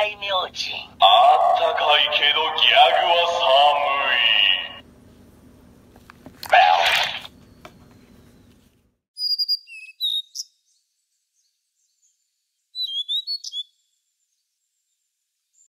大明神。あったかいけどギャグは寒い。